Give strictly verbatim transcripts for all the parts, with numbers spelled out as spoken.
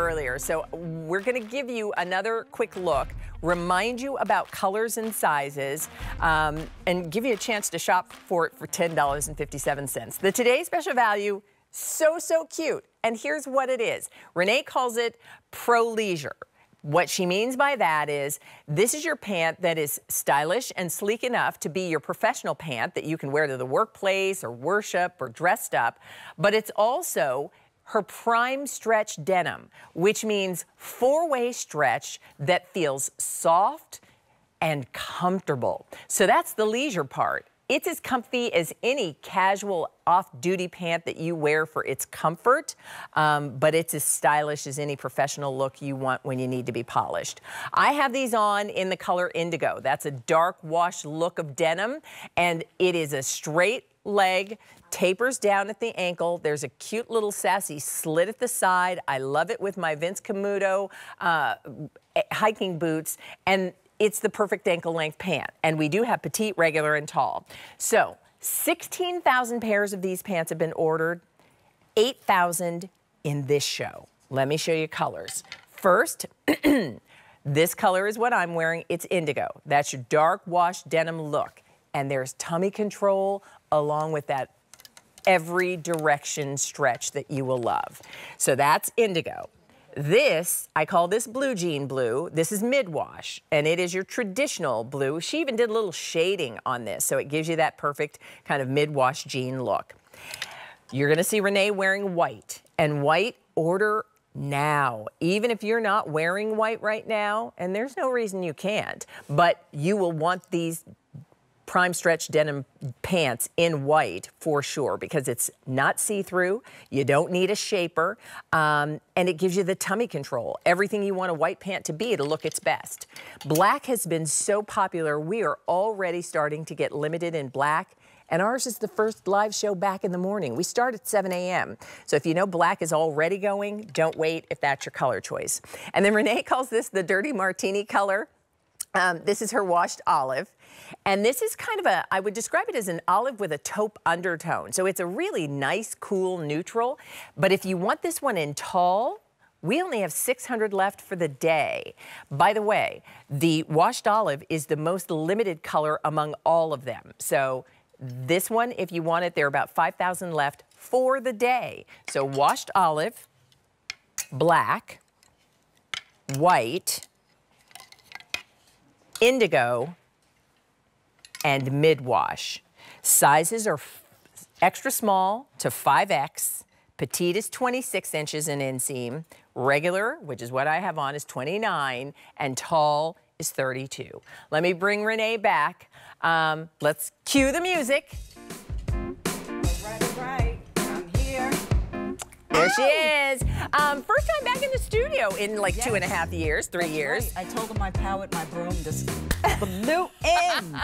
earlier. So we're gonna give you another quick look, remind you about colors and sizes, um, and give you a chance to shop for it for ten dollars and fifty-seven cents. The Today Special Value, so, so cute. And here's what it is. Renee calls it Pro Leisure. What she means by that is this is your pant that is stylish and sleek enough to be your professional pant that you can wear to the workplace or worship or dressed up, but it's also her Prime Stretch Denim, which means four-way stretch that feels soft and comfortable. So that's the leisure part. It's as comfy as any casual off-duty pant that you wear for its comfort, um, but it's as stylish as any professional look you want when you need to be polished. I have these on in the color indigo. That's a dark wash look of denim, and it is a straight leg, tapers down at the ankle. There's a cute little sassy slit at the side. I love it with my Vince Camuto uh, hiking boots, and it's the perfect ankle length pant, and we do have petite, regular, and tall. So sixteen thousand pairs of these pants have been ordered, eight thousand in this show. Let me show you colors. First, this color is what I'm wearing. It's indigo. That's your dark wash denim look. And there's tummy control along with that every direction stretch that you will love. So that's indigo. This, I call this blue jean blue. This is mid-wash, and it is your traditional blue. She even did a little shading on this, so it gives you that perfect kind of mid-wash jean look. You're gonna see Renee wearing white, and white, order now. Even if you're not wearing white right now, and there's no reason you can't, but you will want these Prime Stretch Denim pants in white for sure, because it's not see-through, you don't need a shaper, um, and it gives you the tummy control, everything you want a white pant to be to look its best. Black has been so popular, we are already starting to get limited in black, and ours is the first live show back in the morning. We start at seven A M So if you know black is already going, don't wait if that's your color choice. And then Renee calls this the Dirty Martini color. Um, this is her washed olive, and this is kind of a, I would describe it as an olive with a taupe undertone. So it's a really nice, cool, neutral, but if you want this one in tall, we only have six hundred left for the day. By the way, the washed olive is the most limited color among all of them. So this one, if you want it, there are about five thousand left for the day. So washed olive, black, white, indigo, and mid-wash. Sizes are extra small to five X, petite is twenty-six inches in inseam, regular, which is what I have on, is twenty-nine, and tall is thirty-two. Let me bring Renee back. Um, let's cue the music. There she is. Um, first time back in the studio in like yes. two and a half years, three That's years. Right. I told them I powered my broom just blew in.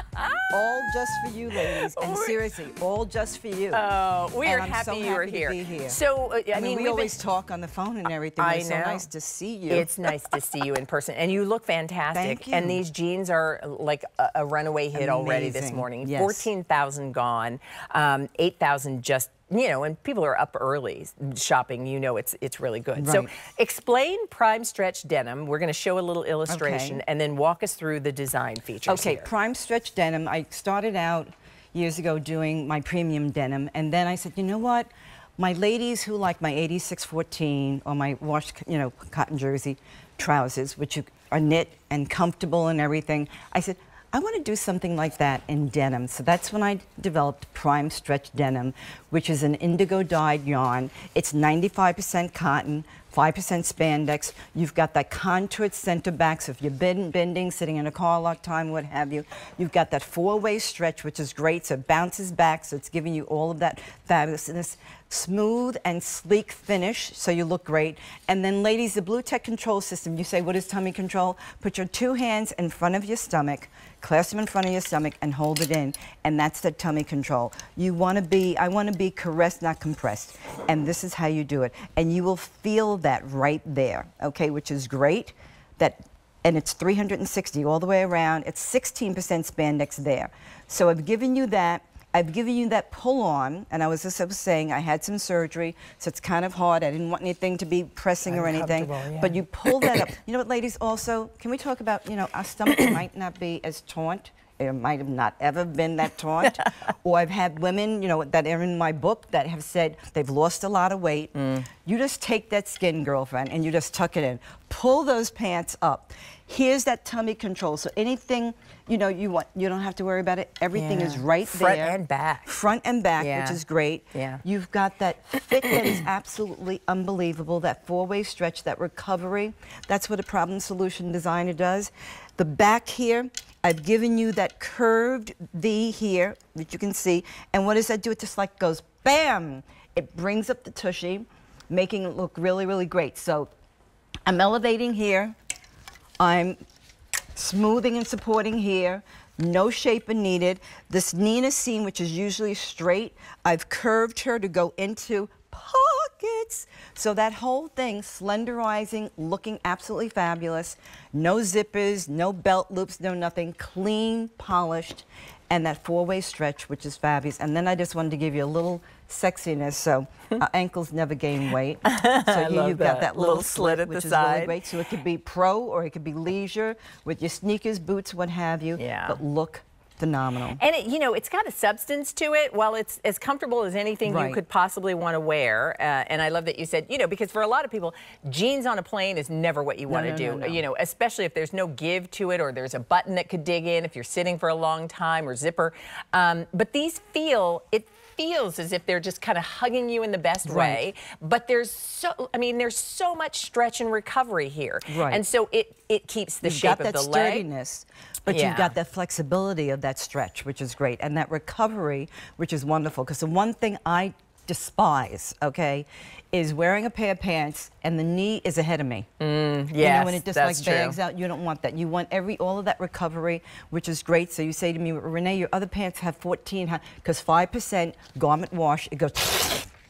All just for you, ladies. And seriously, all just for you. Oh, we and are I'm happy so you happy are here. To be here. So, uh, I, I mean, mean we always been... talk on the phone and everything. I it's know. so nice to see you. It's nice to see you in person. And you look fantastic. Thank you. And these jeans are like a, a runaway hit Amazing. already this morning. Yes. fourteen thousand gone, um, eight thousand just. You know, and people are up early shopping, you know it's it's really good. Right. So explain Prime Stretch Denim. We're going to show a little illustration okay. and then walk us through the design features Okay, here. Prime Stretch Denim, I started out years ago doing my premium denim, and then I said, you know what, my ladies who like my eighty-six fourteen or my washed, you know, cotton jersey trousers, which are knit and comfortable and everything, I said, I want to do something like that in denim. So that's when I developed Prime Stretch Denim, which is an indigo dyed yarn. It's ninety-five percent cotton, five percent spandex. You've got that contoured center back, so if you're bend bending, sitting in a car a lot of time, what have you, you've got that four-way stretch, which is great, so it bounces back, so it's giving you all of that fabulousness. Smooth and sleek finish, so you look great. And then ladies, the Blue Tech Control System, you say, what is tummy control? Put your two hands in front of your stomach, clasp them in front of your stomach, and hold it in, and that's the tummy control. You want to be, I want to be caressed, not compressed, and this is how you do it. And you will feel that right there, okay, which is great. That, and it's three hundred sixty all the way around. It's sixteen percent spandex there. So I've given you that. I've given you that pull on, and I was just saying I had some surgery, so it's kind of hard. I didn't want anything to be pressing or anything, yeah. But you pull that up. You know what, ladies, also, can we talk about, you know, our stomach might not be as taut. It might have not ever been that taut. Or I've had women, you know, that are in my book that have said they've lost a lot of weight. Mm. You just take that skin, girlfriend, and you just tuck it in. Pull those pants up. Here's that tummy control. So anything, you know, you want, you don't have to worry about it. Everything yeah. is right Front there. Front and back. Front and back, yeah. which is great. Yeah. You've got that fit that is absolutely unbelievable, that four-way stretch, that recovery. That's what a problem solution designer does. The back here, I've given you that curved V here, which you can see. And what does that do? It just like goes, bam! It brings up the tushy, making it look really, really great. So I'm elevating here. I'm smoothing and supporting here. No shaper needed. This Nina seam, which is usually straight, I've curved her to go into pockets. So that whole thing, slenderizing, looking absolutely fabulous. No zippers, no belt loops, no nothing. Clean, polished, and that four-way stretch, which is fabulous. And then I just wanted to give you a little sexiness, so our ankles never gain weight. So here you've that. got that little, little slit, slit at which the is side. Really great. So it could be pro or it could be leisure with your sneakers, boots, what have you. Yeah. But look phenomenal. And it, you know, it's got a substance to it. While it's as comfortable as anything right. you could possibly want to wear. Uh, and I love that you said, you know, because for a lot of people, jeans on a plane is never what you no, want to no, do. No, no. You know, especially if there's no give to it, or there's a button that could dig in if you're sitting for a long time, or zipper. Um, but these feel it. feels as if they're just kind of hugging you in the best right. way, but there's so, I mean, there's so much stretch and recovery here. Right. And so it, it keeps the you've shape of the sturdiness, leg. But yeah. you've got that flexibility of that stretch, which is great, and that recovery, which is wonderful, because the one thing I despise, okay, is wearing a pair of pants and the knee is ahead of me. Mm, yes, you know, when it just like bags true. out, you don't want that. You want every all of that recovery, which is great. So you say to me, Renee, your other pants have fourteen, because five percent garment wash, it goes,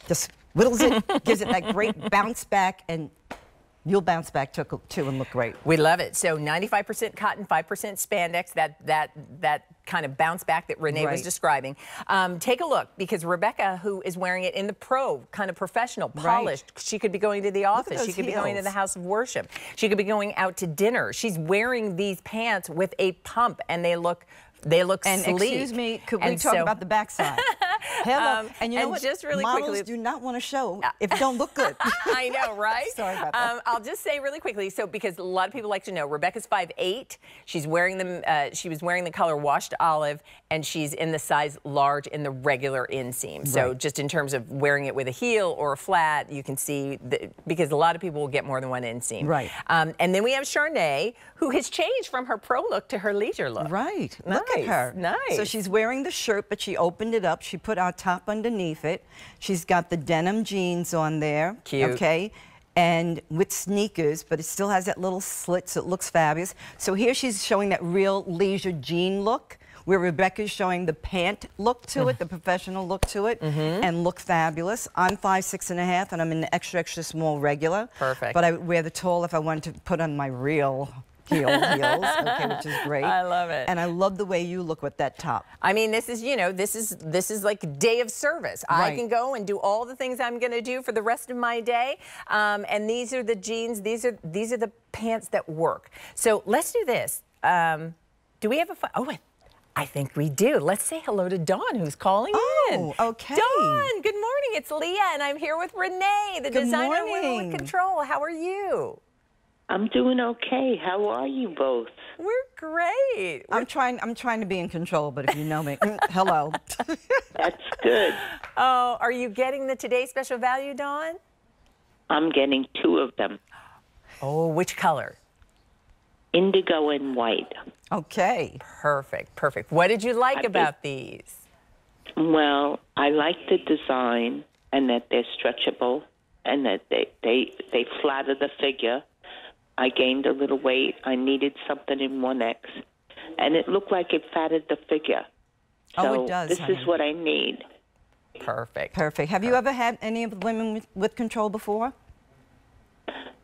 just whittles it, gives it that great bounce back, and you'll bounce back to, too and look great. We love it. So ninety-five percent cotton, five percent spandex, that, that, that kind of bounce back that Renee right. was describing. Um, take a look, because Rebecca, who is wearing it in the pro, kind of professional, polished, right. she could be going to the office, she could heels. be going to the house of worship, she could be going out to dinner. She's wearing these pants with a pump, and they look They look and sleek. Excuse me, could and we talk so, about the backside? Hello. Um, and you know and what? Just really Models quickly, do not want to show if it don't look good. I know, right? Sorry about that. Um, I'll just say really quickly, so because a lot of people like to know, Rebecca's five eight. She's wearing them. Uh, she was wearing the color washed olive, and she's in the size large in the regular inseam. Right. So just in terms of wearing it with a heel or a flat, you can see the, because a lot of people will get more than one inseam. Right. Um, and then we have Charnay, who has changed from her pro look to her leisure look. Right. Nice. Look at her. Nice. So she's wearing the shirt, but she opened it up. She put our top underneath it. She's got the denim jeans on there. Cute. Okay. And with sneakers, but it still has that little slit, so it looks fabulous. So here she's showing that real leisure jean look, where Rebecca's showing the pant look to it, the professional look to it, mm-hmm. and look fabulous. I'm five, six and a half, and I'm in the extra, extra small regular. Perfect. But I would wear the tall if I wanted to put on my real heel heels, okay, which is great. I love it. And I love the way you look with that top. I mean, this is, you know, this is this is like day of service. Right. I can go and do all the things I'm going to do for the rest of my day. Um, and these are the jeans. These are these are the pants that work. So let's do this. Um, do we have a? Oh, wait. I think we do. Let's say hello to Dawn, who's calling oh, in. Oh, okay. Dawn, good morning. It's Leah, and I'm here with Renee, the good designer of Women with Control. How are you? I'm doing okay. How are you both? We're great. We're I'm trying. I'm trying to be in control, but if you know me, hello. That's good. Oh, are you getting the Today Special Value, Dawn? I'm getting two of them. Oh, which color? Indigo and white. Okay. Perfect, perfect. What did you like I about did, these? Well, I like the design and that they're stretchable and that they, they, they flatter the figure. I gained a little weight. I needed something in one X. And it looked like it fatted the figure. So oh, it does, this honey. is what I need. Perfect. Perfect. Have perfect. you ever had any of the Women with, with Control before?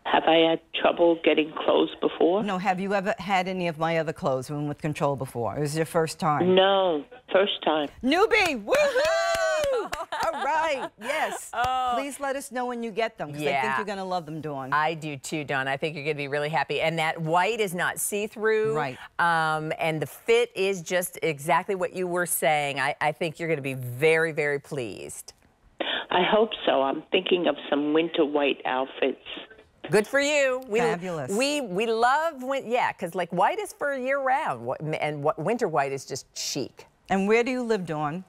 Have I had trouble getting clothes before? No. Have you ever had any of my other clothes, Women with Control, before? It was your first time? No. First time. Newbie! Woohoo! All right. Yes. Oh. Please let us know when you get them, because yeah. I think you're going to love them, Dawn. I do, too, Dawn. I think you're going to be really happy. And that white is not see-through. Right. Um, and the fit is just exactly what you were saying. I, I think you're going to be very, very pleased. I hope so. I'm thinking of some winter white outfits. Good for you. We, Fabulous. We we love when yeah, because like white is for year round, and what winter white is just chic. And where do you live, Dawn?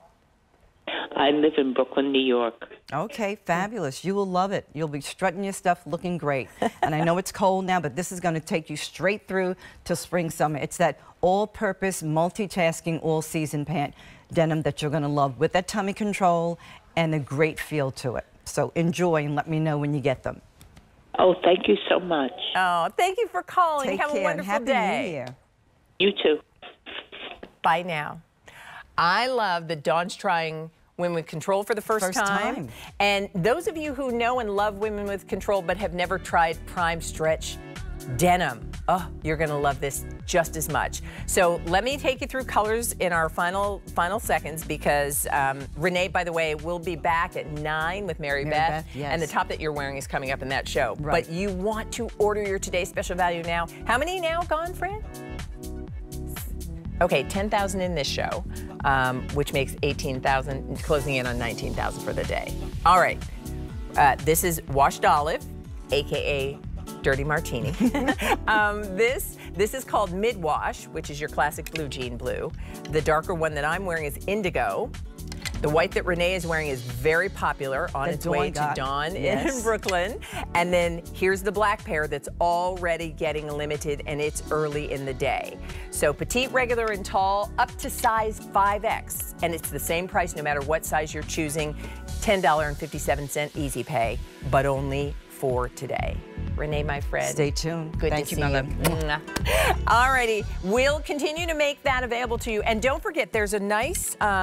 I live in Brooklyn, New York. Okay, fabulous. You will love it. You'll be strutting your stuff looking great. And I know it's cold now, but this is going to take you straight through to spring, summer. It's that all-purpose, multitasking, all-season pant denim that you're going to love, with that tummy control and a great feel to it. So enjoy, and let me know when you get them. Oh, thank you so much. Oh, thank you for calling. Take Have care. a wonderful Happy day. New Year. You too. Bye now. I love that Dawn's trying Women with Control for the first, first time. time. And those of you who know and love Women with Control but have never tried Prime Stretch Denim, oh, you're going to love this just as much. So let me take you through colors in our final final seconds, because um, Renee, by the way, will be back at nine with Mary, Mary Beth, Beth yes. and the top that you're wearing is coming up in that show. Right. But you want to order your Today's Special Value now. How many now gone, Fran? Okay, ten thousand in this show, um, which makes eighteen thousand, closing in on nineteen thousand for the day. All right, uh, this is Washed Olive, A K A Dirty Martini. um, this this is called Mid-Wash, which is your classic blue jean blue. The darker one that I'm wearing is Indigo. The white that Renee is wearing is very popular, on its way to Dawn in Brooklyn. And then here's the black pair that's already getting limited, and it's early in the day. So petite, regular, and tall, up to size five X. And it's the same price no matter what size you're choosing. ten fifty-seven easy pay, but only for today. Renee, my friend. Stay tuned. Good Thank to you, see Mother. you. All righty. We'll continue to make that available to you. And don't forget, there's a nice... Um